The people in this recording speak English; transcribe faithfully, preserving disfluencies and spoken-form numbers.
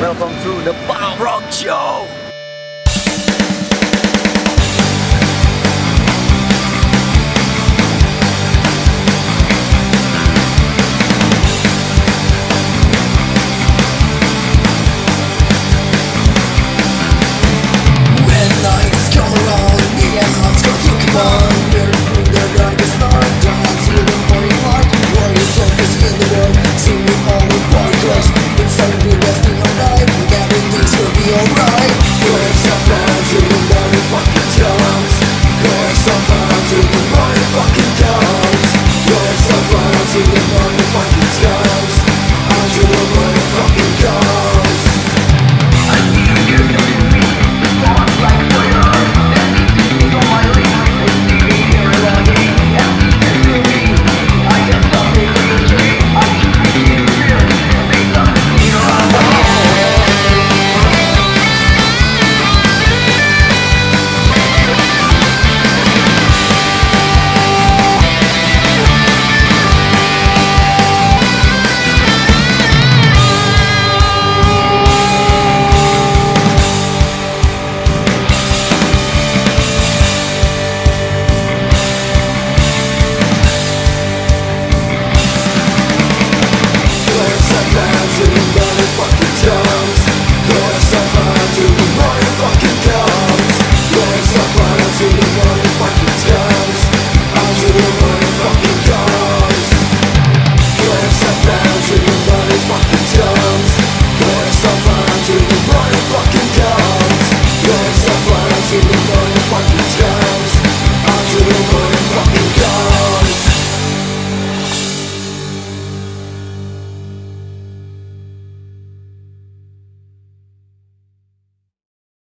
Welcome to the Bottle Rock Show.